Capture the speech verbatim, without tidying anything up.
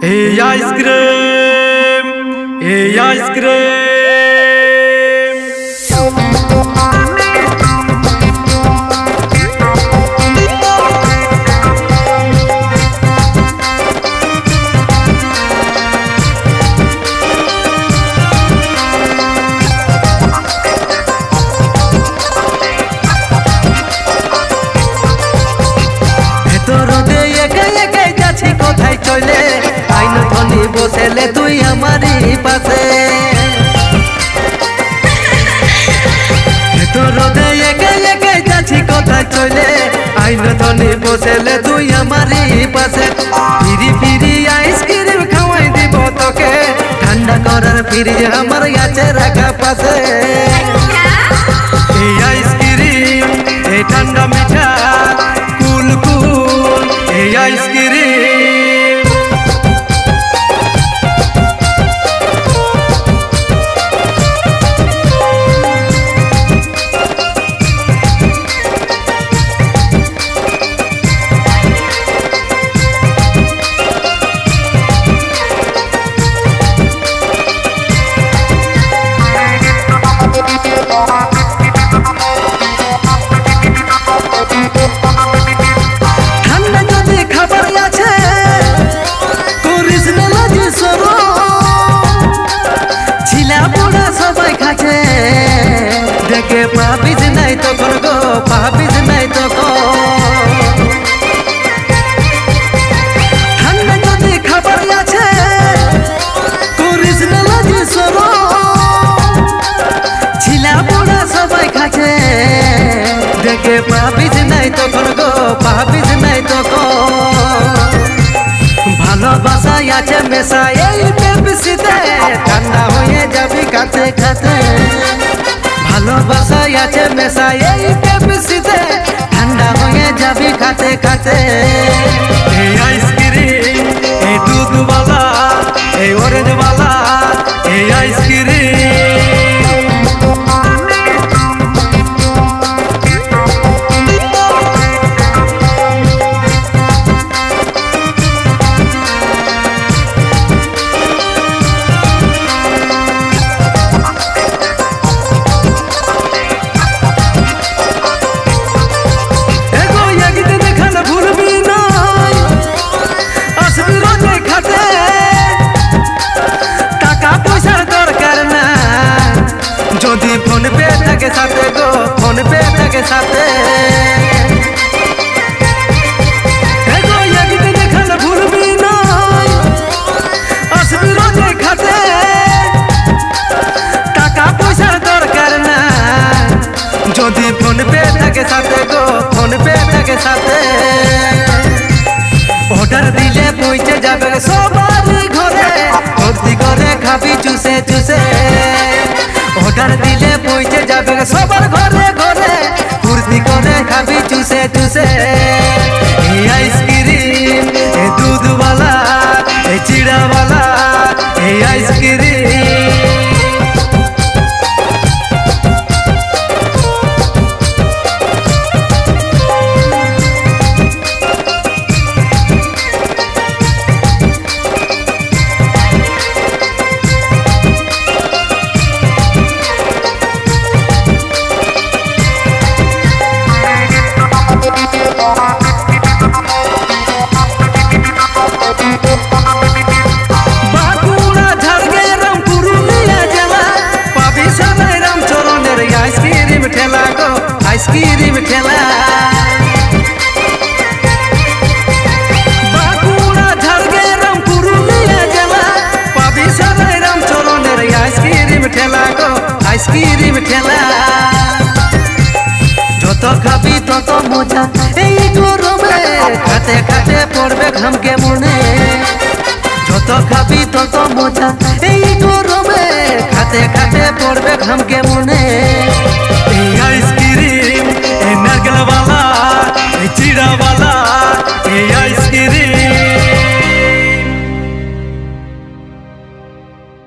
Hey ice cream, hey ice cream. बोसेले तु हमारे पासे कथा चले आईन धनी बोसेले तु हमारे पासे फिरी फिरी आइसक्रीम खावाई दीब तोके ठंडा करार फिर हमारे गाचे रखा पासे आइसक्रीम ए ठंडा मीठा कूल कूल ए आइसक्रीम देखे पापीज नहीं तो कर गो पापीज नहीं तो को ठंडा जदि खबर आछे कृष्ण लजी सरो झिला बड़ा सबई खाछे देखे पापीज नहीं तो कर गो पापीज नहीं तो को ভালোবাসা আছে মেশা এই পেপসিতে ঠান্ডা হয়ে যাবি কাছে কাছে ভালোবাসা আছে মেশা এই পেপসিতে ঠান্ডা হয়ে যাবি কাছে কাছে এই আইসক্রিম এই দুধওয়ালা এই অরেঞ্জওয়ালা এই আইসক্রিম फोन पे के साथे गो फोन पे के साथे ऑर्डर दिले पहुंचे जाबे सबार घरे भक्ति करे खाबी चुसे चुसे ऑर्डर दिले पहुंचे जाबे सबार घरे घरे कुर्सी करे खाबी चुसे चुसे ए आइसक्रीम ए दूध वाला ए चिड़ा वाला ए आइसक्रीम आइसक्रीम ठेला बाकुड़ा झरगे राम पुरुलिया जला पाबी सरे राम चरण रे आइसक्रीम ठेला को आइसक्रीम ठेला जत खाबी तत मजा एई गरम रे खाते खाते पड़बे घाम के मुने जत खाबी तत मजा एई गरम रे खाते खाते पड़बे घाम के मुने।